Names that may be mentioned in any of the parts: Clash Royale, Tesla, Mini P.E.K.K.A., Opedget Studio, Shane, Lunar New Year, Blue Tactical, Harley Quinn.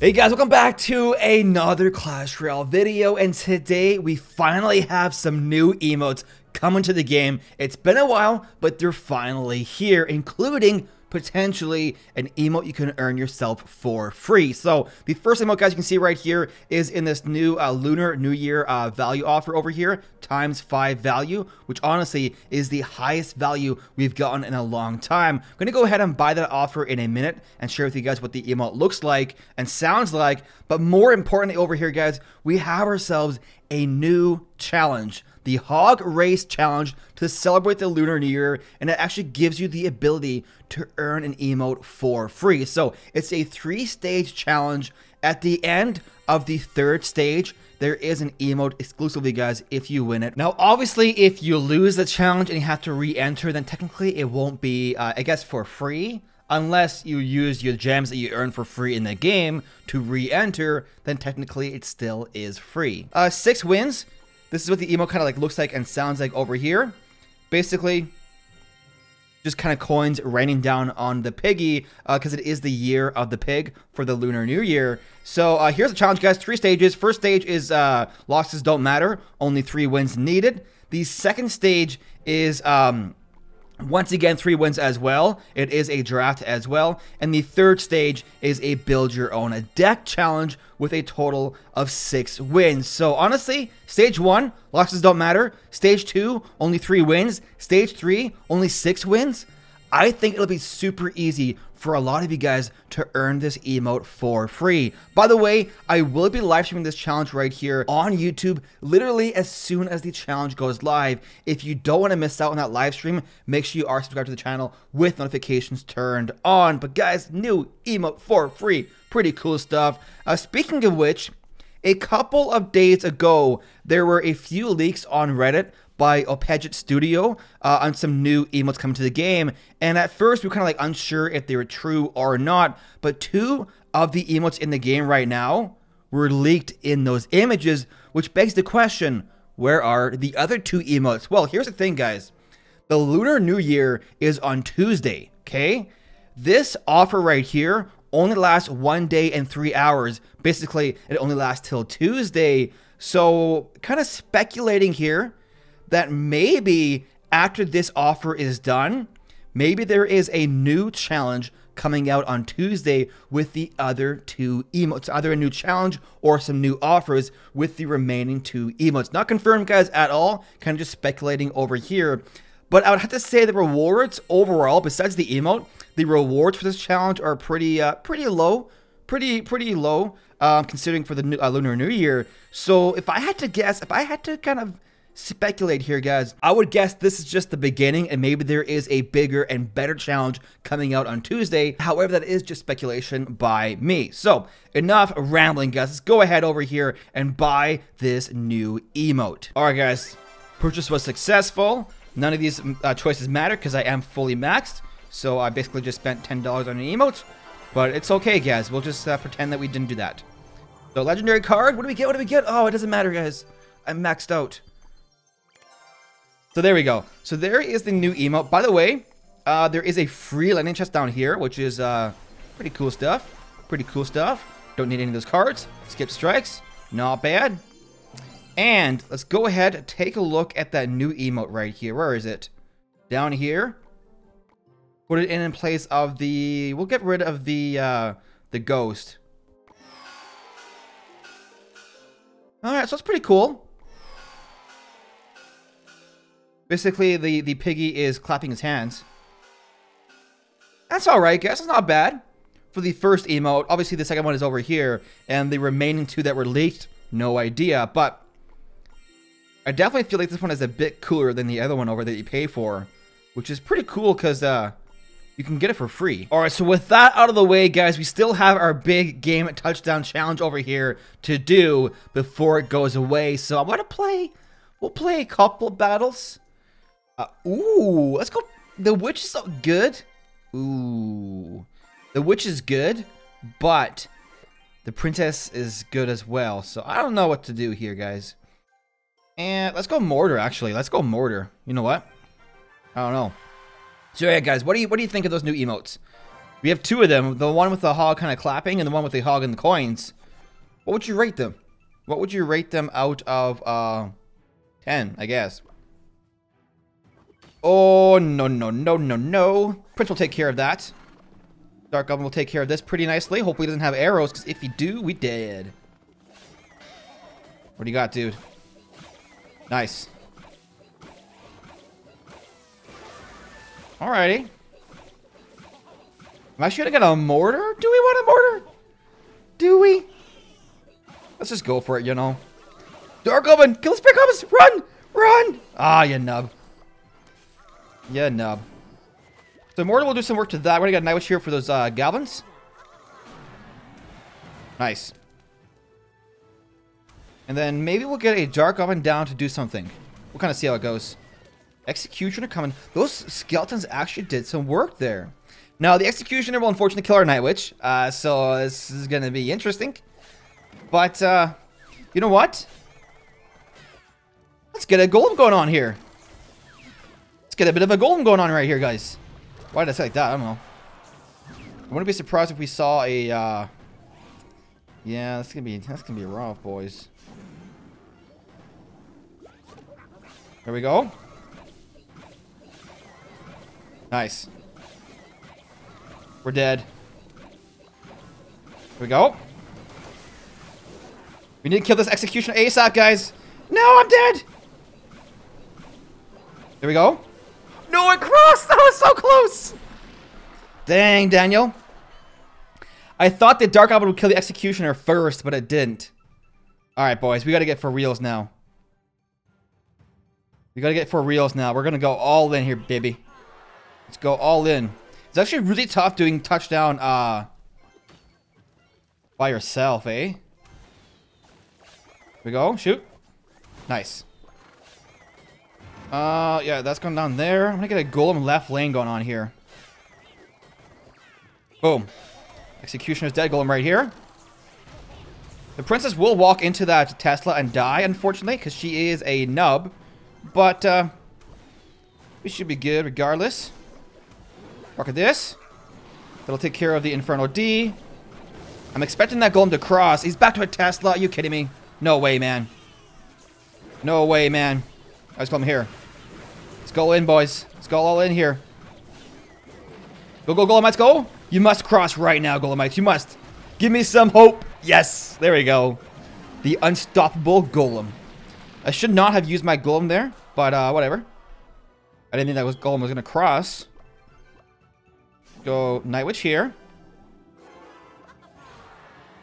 Hey guys, welcome back to another Clash Royale video, and today we finally have some new emotes coming to the game. It's been a while, but they're finally here, including potentially an emote you can earn yourself for free. So the first emote, guys, you can see right here is in this new Lunar New Year value offer over here, ×5 value, which honestly is the highest value we've gotten in a long time. I'm gonna go ahead and buy that offer in a minute and share with you guys what the emote looks like and sounds like, but more importantly over here, guys, we have ourselves a new challenge, the Hog Race Challenge, to celebrate the Lunar New Year, and it actually gives you the ability to earn an emote for free. So it's a 3-stage challenge. At the end of the 3rd stage, there is an emote exclusively, guys, if you win it. Now, obviously, if you lose the challenge and you have to re-enter, then technically it won't be, I guess, for free. Unless you use your gems that you earn for free in the game to re-enter, then technically it still is free. 6 wins. This is what the emote kind of like looks like and sounds like over here. Basically, just kind of coins raining down on the piggy because it is the year of the pig for the Lunar New Year. So here's the challenge, guys. 3 stages. First stage is losses don't matter. Only 3 wins needed. The second stage is once again 3 wins as well. It is a draft as well. And the third stage is a build your own a deck challenge with a total of 6 wins. So honestly, stage 1, losses don't matter. Stage 2, only 3 wins. Stage 3, only 6 wins. I think it'll be super easy for a lot of you guys to earn this emote for free. By the way, I will be live streaming this challenge right here on YouTube literally as soon as the challenge goes live. If you don't want to miss out on that live stream, make sure you are subscribed to the channel with notifications turned on. But guys, new emote for free. Pretty cool stuff. Speaking of which, a couple of days ago, there were a few leaks on Reddit by Opedget Studio on some new emotes coming to the game, and at first we were kind of like unsure if they were true or not, but 2 of the emotes in the game right now were leaked in those images, which begs the question, where are the other 2 emotes? Well, here's the thing, guys. The Lunar New Year is on Tuesday, okay? This offer right here only lasts 1 day and 3 hours. Basically, it only lasts till Tuesday, so kind of speculating here that maybe after this offer is done, maybe there is a new challenge coming out on Tuesday with the other 2 emotes, either a new challenge or some new offers with the remaining 2 emotes. Not confirmed, guys, at all, kind of just speculating over here. But I would have to say the rewards overall, besides the emote, the rewards for this challenge are pretty low. Pretty low, considering for the new, Lunar New Year. So if I had to guess, if I had to kind of speculate here, guys, I would guess this is just the beginning and maybe there is a bigger and better challenge coming out on Tuesday. However, that is just speculation by me. So enough rambling, guys. Let's go ahead over here and buy this new emote. All right, guys, purchase was successful. None of these choices matter because I am fully maxed. So I basically just spent $10 on an emote, but it's okay, guys. We'll just pretend that we didn't do that. So legendary card, what do we get? What do we get? Oh, it doesn't matter, guys. I'm maxed out. So there we go. So there is the new emote. By the way, there is a free landing chest down here, which is pretty cool stuff. Pretty cool stuff. Don't need any of those cards. Skip strikes. Not bad. And let's go ahead and take a look at that new emote right here. Where is it? Down here. Put it in place of the... We'll get rid of the ghost. Alright, so it's pretty cool. Basically, the piggy is clapping his hands. That's alright, guys. It's not bad for the first emote. Obviously, the second one is over here. And the remaining 2 that were leaked, no idea. But I definitely feel like this one is a bit cooler than the other one over that you pay for, which is pretty cool because you can get it for free. Alright, so with that out of the way, guys, we still have our big game touchdown challenge over here to do before it goes away. So I want to play... We'll play a couple battles. Ooh, let's go. The witch is good. Ooh, the witch is good, but the princess is good as well. So I don't know what to do here, guys. And let's go mortar, actually. Let's go mortar. You know what? I don't know. So yeah, guys, what do you think of those new emotes? We have two of them, the one with the hog kind of clapping and the one with the hog and the coins. What would you rate them? What would you rate them out of 10, I guess? Oh, no, no, no, no, no. Prince will take care of that. Dark Goblin will take care of this pretty nicely. Hopefully he doesn't have arrows, because if he do, we dead. What do you got, dude? Nice. Alrighty. Am I sure to get a mortar? Do we want a mortar? Do we? Let's just go for it, you know. Dark Goblin, kill the Spirit Goblins! Run! Run! Ah, you nub. Yeah, nub. So mortar will do some work to that. We're gonna get a Night Witch here for those goblins. Nice. And then maybe we'll get a Dark Goblin down to do something. We'll kind of see how it goes. Executioner coming. Those skeletons actually did some work there. Now the Executioner will unfortunately kill our Night Witch. So this is gonna be interesting. But you know what? Let's get a golem going on here. Let's get a bit of a golem going on right here, guys. Why did I say like that? I don't know. I wouldn't be surprised if we saw a. Yeah, that's gonna be rough, boys. There we go. Nice. We're dead. There we go. We need to kill this Executioner ASAP, guys. No, I'm dead. There we go. No, it crossed! That was so close! Dang, Daniel. I thought the Dark Goblin would kill the Executioner first, but it didn't. Alright, boys. We gotta get for reals now. We're gonna go all in here, baby. Let's go all in. It's actually really tough doing touchdown by yourself, eh? Here we go. Shoot. Nice. Yeah, that's going down there. I'm gonna get a golem left lane going on here. Boom. Executioner's dead, golem right here. The princess will walk into that Tesla and die, unfortunately, because she is a nub. But, we should be good regardless. Rocket this. That'll take care of the Inferno D. I'm expecting that golem to cross. He's back to a Tesla. Are you kidding me? No way, man. No way, man. I just come here. Let's go in, boys. Let's go all in here. Go, go, Golemites, go. You must cross right now, Golemites. You must. Give me some hope. Yes. There we go. The unstoppable Golem. I should not have used my Golem there, but whatever. I didn't think that Golem was going to cross. Go Night Witch here.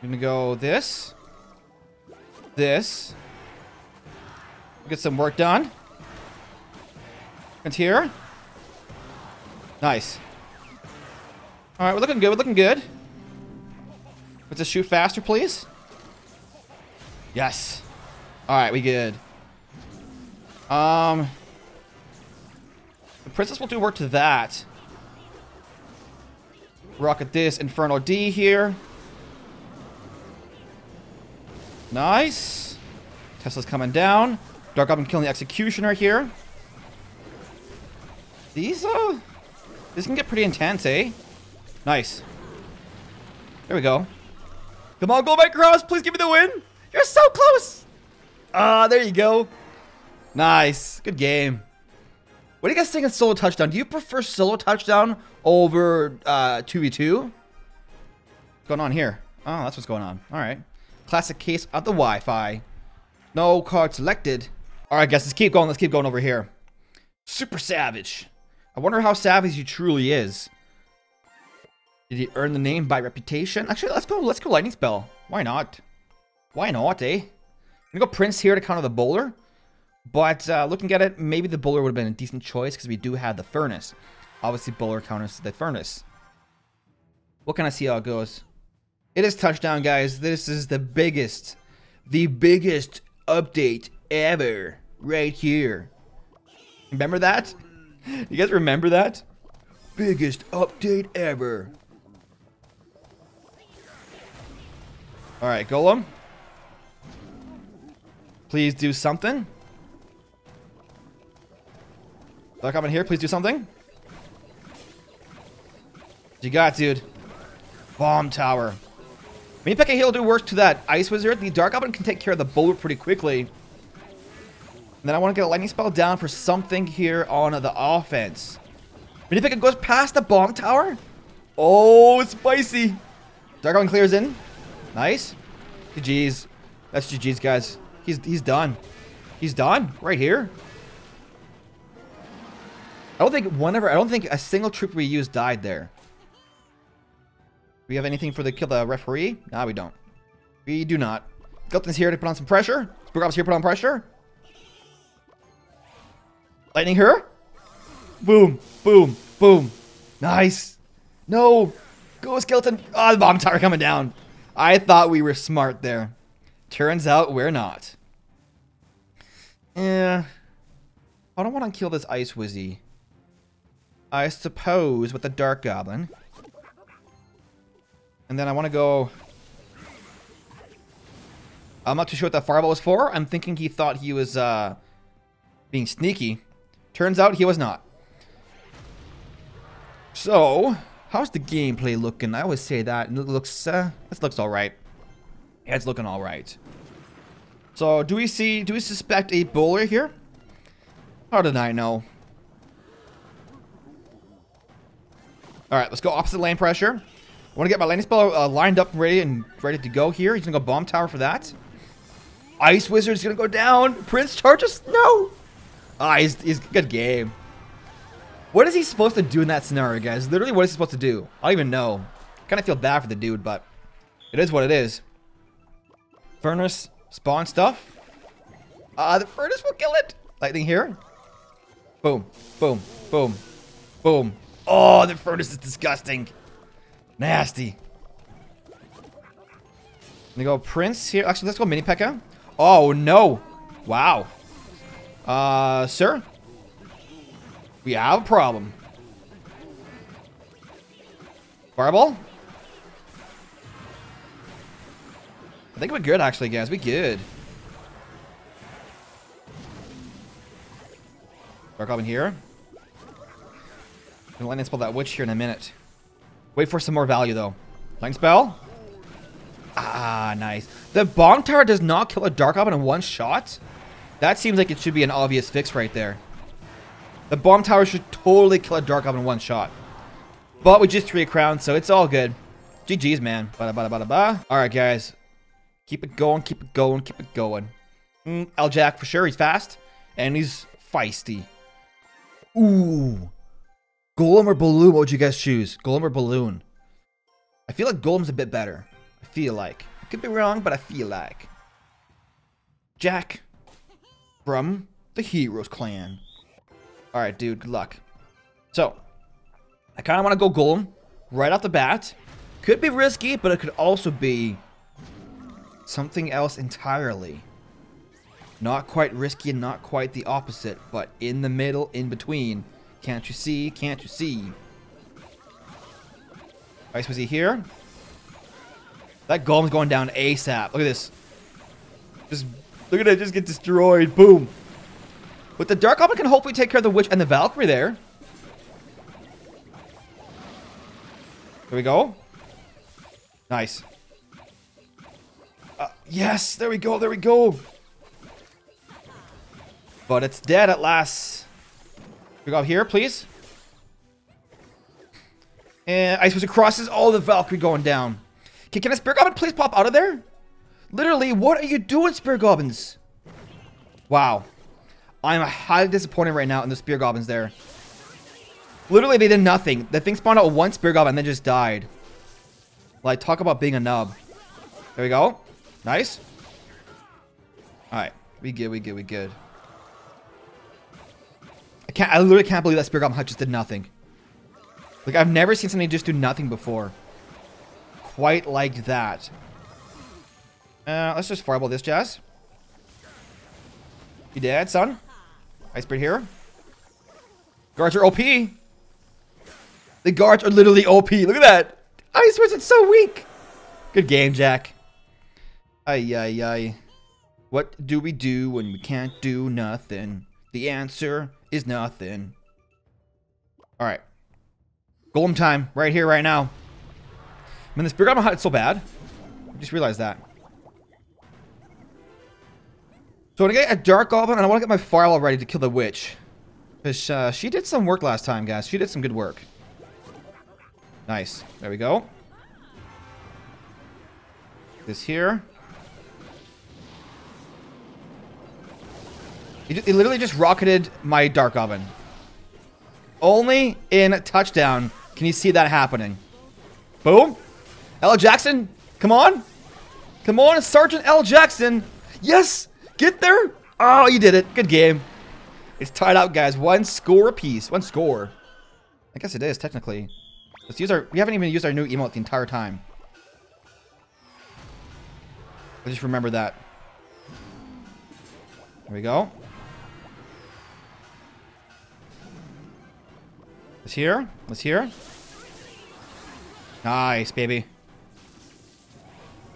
I'm going to go this. This. Get some work done. It's here. Nice. All right, we're looking good. We're looking good. Let's just shoot faster, please. Yes. All right, we good. The princess will do work to that. Rocket this Inferno D here. Nice. Tesla's coming down. Dark Goblin killing the Executioner here. This can get pretty intense, eh? Nice. There we go. Come on, Golem cross! Please give me the win! You're so close! Ah, there you go. Nice. Good game. What do you guys think of solo touchdown? Do you prefer solo touchdown over 2v2? What's going on here? Oh, that's what's going on. Alright. Classic case of the Wi-Fi. No card selected. All right, guys, let's keep going. Let's keep going over here. Super Savage. I wonder how savage he truly is. Did he earn the name by reputation? Actually, let's go Lightning Spell. Why not? Why not, eh? I'm gonna go Prince here to counter the Bowler. But looking at it, maybe the Bowler would have been a decent choice because we do have the Furnace. Obviously, Bowler counters the Furnace. We'll kind of see how it goes. It is touchdown, guys. This is the biggest update ever right here. Remember that? You guys remember that? Biggest update ever. All right, Golem. Please do something. Dark Goblin here, please do something. You got, dude. Bomb tower. Meatpacking here will do work to that Ice Wizard. The Dark Goblin can take care of the Bulwark pretty quickly. And then I want to get a lightning spell down for something here on the offense. Meatpacking goes past the bomb tower. Oh, it's spicy. Dark Goblin clears in. Nice. GG's. That's GG's, guys. He's done. He's done right here. I don't think a single troop we used died there. Do we have anything for the kill the referee? Nah, we don't. We do not. Skeleton's here to put on some pressure. Spook Ops here to put on pressure. Lightning her. Boom. Boom. Boom. Nice. No. Go, Skeleton. Ah, oh, the bomb tower coming down. I thought we were smart there. Turns out we're not. Yeah. I don't want to kill this Ice Wizzy. I suppose with the Dark Goblin. And then I want to go... I'm not too sure what that fireball was for. I'm thinking he thought he was being sneaky. Turns out he was not. So, how's the gameplay looking? I always say that. It looks alright. Yeah, it's looking alright. So, do we suspect a bowler here? How did I know? Alright, let's go opposite lane pressure. I want to get my landing spell lined up and ready to go here. He's going to go bomb tower for that. Ice Wizard's going to go down. Prince charges? No! Ah, he's good game. What is he supposed to do in that scenario, guys? Literally, what is he supposed to do? I don't even know. I kind of feel bad for the dude, but it is what it is. Furnace, spawn stuff. The furnace will kill it. Lightning here. Boom, boom, boom, boom. Oh, the furnace is disgusting. Nasty. Let me go Prince here. Actually, let's go Mini P.E.K.K.A. Oh, no. Wow. Sir? We have a problem. Fireball? I think we're good, actually, guys. We're good. Dark Goblin here. I'm gonna lightning spell that witch here in a minute. Wait for some more value though. Lightning spell. Ah, nice. The bomb tower does not kill a Dark Goblin in one shot. That seems like it should be an obvious fix right there. The bomb tower should totally kill a Dark Goblin in one shot. But we just 3 crowns, so it's all good. GG's, man. Bada bada bada ba. All right, guys. Keep it going. Keep it going. Keep it going. L-Jack for sure. He's fast and he's feisty. Ooh. Golem or Balloon, what would you guys choose? Golem or Balloon? I feel like Golem's a bit better. I feel like. I could be wrong, but I feel like. Jack from the Heroes Clan. Alright, dude. Good luck. So, I kind of want to go Golem right off the bat. Could be risky, but it could also be something else entirely. Not quite risky and not quite the opposite, but in the middle, in between. Can't you see? Can't you see? Ice Wizzy here. That Golem's going down ASAP. Look at this. Just look at it. Just get destroyed. Boom. But the Dark Goblin can hopefully take care of the Witch and the Valkyrie there. There we go. Nice. Yes. There we go. There we go. But it's dead at last. We go up here, please. And Ice Wizard crosses all the Valkyrie going down. Okay, can a Spirit Goblin please pop out of there? Literally, what are you doing, Spirit Goblins? Wow. I'm highly disappointed right now in the Spirit Goblins there. Literally, they did nothing. The thing spawned out one Spirit Goblin and then just died. Like, talk about being a nub. There we go. Nice. Alright. We good, we good, we good. I literally can't believe that Spirit Goblin Hut just did nothing. Like, I've never seen something just do nothing before. Quite like that. Let's just fireball this jazz. You dead, son? Ice Spirit here. Guards are OP. The guards are literally OP. Look at that. Ice Spirit, it's so weak. Good game, Jack. Ay, ay, ay. What do we do when we can't do nothing? The answer is nothing. All right. Golem time. Right here, right now. Man, this Bergamo hut is so bad. I just realized that. So I'm going to get a Dark Goblin, and I want to get my Firewall ready to kill the Witch. Because she did some work last time, guys. She did some good work. Nice. There we go. This here. He literally just rocketed my Dark Oven. Only in touchdown can you see that happening. Boom. L. Jackson. Come on. Come on, Sergeant L. Jackson. Yes. Get there. Oh, you did it. Good game. It's tied out, guys. One score apiece. One score. I guess it is, technically. Let's use our... We haven't even used our new emote the entire time. I just remember that. There we go. It's here. It's here. Nice, baby.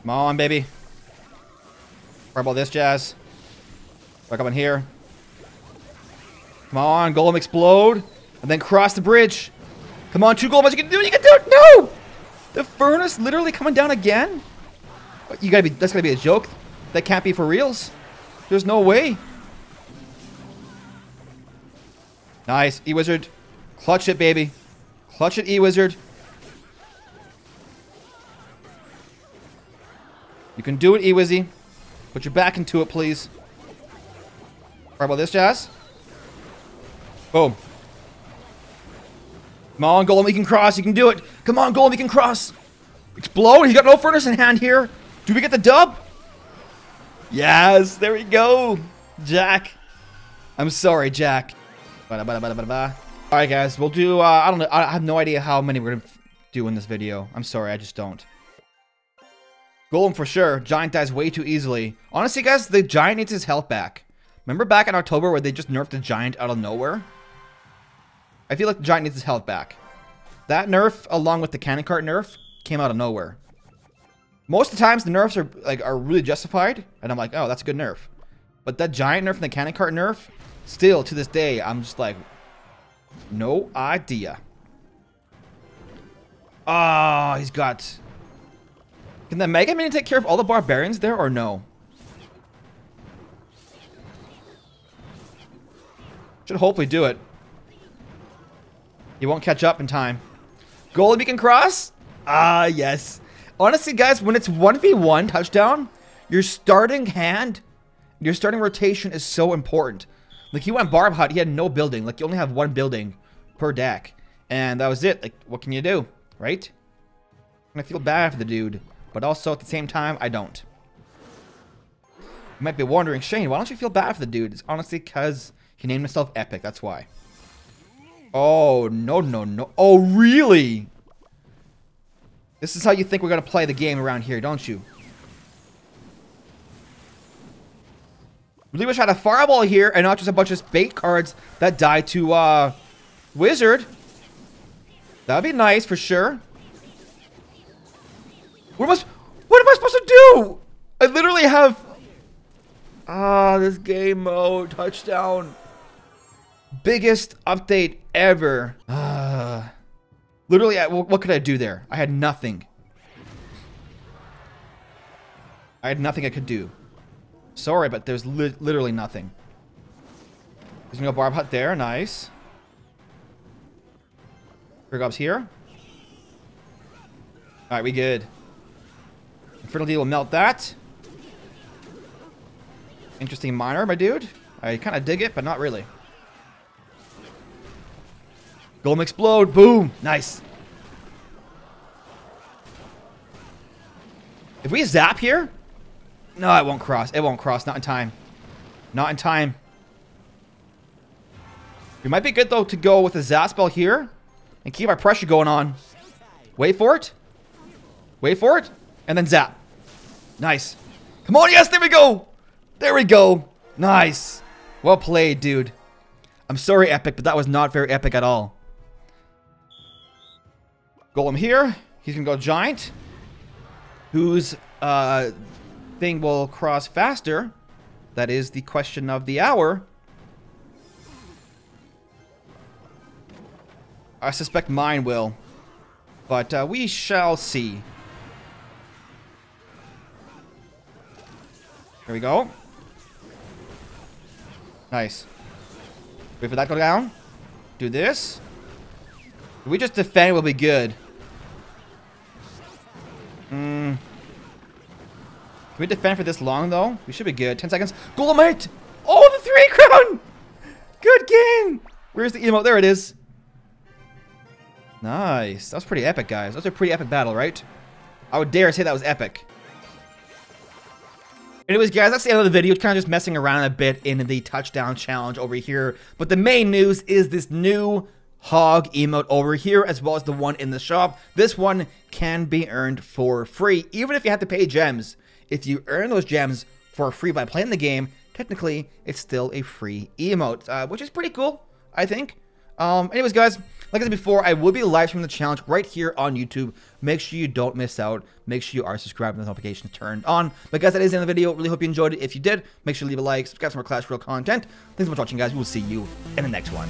Come on, baby. Fireball this, Jazz. Back up in here. Come on, Golem explode. And then cross the bridge. Come on, two Golems. You can do it. You can do it. No! The furnace literally coming down again? You gotta be... That's gotta be a joke. That can't be for reals. There's no way. Nice, E-Wizard. Clutch it, baby. Clutch it, E-Wizard. You can do it, E-Wizzy. Put your back into it, please. How about this, Jazz? Boom. Come on, Golem, you can cross. You can do it. Come on, Golem, you can cross. Explode. You got no furnace in hand here. Do we get the dub? Yes, there we go. Jack. I'm sorry, Jack. Alright, guys, we'll do, I don't know, I have no idea how many we're going to do in this video. I'm sorry, I just don't. Golem for sure. Giant dies way too easily. Honestly, guys, the Giant needs his health back. Remember back in October where they just nerfed the Giant out of nowhere? I feel like the Giant needs his health back. That nerf, along with the Cannon Cart nerf, came out of nowhere. Most of the times, the nerfs are like really justified, and I'm like, oh, that's a good nerf. But that Giant nerf and the Cannon Cart nerf, still, to this day, I'm just like, no idea. Ah, oh, he's got... Can the Mega Minion take care of all the Barbarians there, or no? Should hopefully do it. He won't catch up in time. Golem, you can cross? Ah, yes. Honestly, guys, when it's 1v1 touchdown, your starting hand, your starting rotation is so important. Like, he went Barb Hut, he had no building. Like, you only have one building per deck. And that was it. Like, what can you do, right? And I feel bad for the dude, but also at the same time, I don't. You might be wondering, Shane, why don't you feel bad for the dude? It's honestly because he named himself Epic, that's why. Oh, no, no, no. Oh, really? This is how you think we're going to play the game around here, don't you? Really wish I had a Fireball here and not just a bunch of bait cards that die to, Wizard. That'd be nice for sure. What am I supposed to do? I literally have... Ah, this game mode. Touchdown. Biggest update ever. Literally, what could I do there? I had nothing. I had nothing I could do. Sorry, but there's literally nothing. There's no Barb Hut there. Nice. Bergob's here. Alright, we good. Infernal D will melt that. Interesting miner, my dude. I kind of dig it, but not really. Golem explode. Boom. Nice. If we zap here... No, it won't cross. It won't cross. Not in time. Not in time. It might be good, though, to go with a zap spell here and keep our pressure going on. Wait for it. Wait for it. And then zap. Nice. Come on. Yes, there we go. There we go. Nice. Well played, dude. I'm sorry, Epic, but that was not very epic at all. Golem here. He's going to go Giant. Who's... thing will cross faster. That is the question of the hour. I suspect mine will. But we shall see. Here we go. Nice. Wait for that to go down. Do this. If we just defend, we'll be good. Can we defend for this long, though? We should be good. 10 seconds. Golemite! Oh, the 3 crown! Good game! Where's the emote? There it is. Nice. That was pretty epic, guys. That was a pretty epic battle, right? I would dare say that was epic. Anyways, guys, that's the end of the video. Kind of just messing around a bit in the touchdown challenge over here. But the main news is this new hog emote over here, as well as the one in the shop. This one can be earned for free, even if you have to pay gems. If you earn those gems for free by playing the game, technically it's still a free emote, which is pretty cool, I think. Anyways, guys, like I said before, I will be live streaming the challenge right here on YouTube. Make sure you don't miss out. Make sure you are subscribed and the notifications turned on. But guys, that is the end of the video. Really hope you enjoyed it. If you did, make sure to leave a like, subscribe for more Clash Royale content. Thanks so much for watching, guys. We will see you in the next one.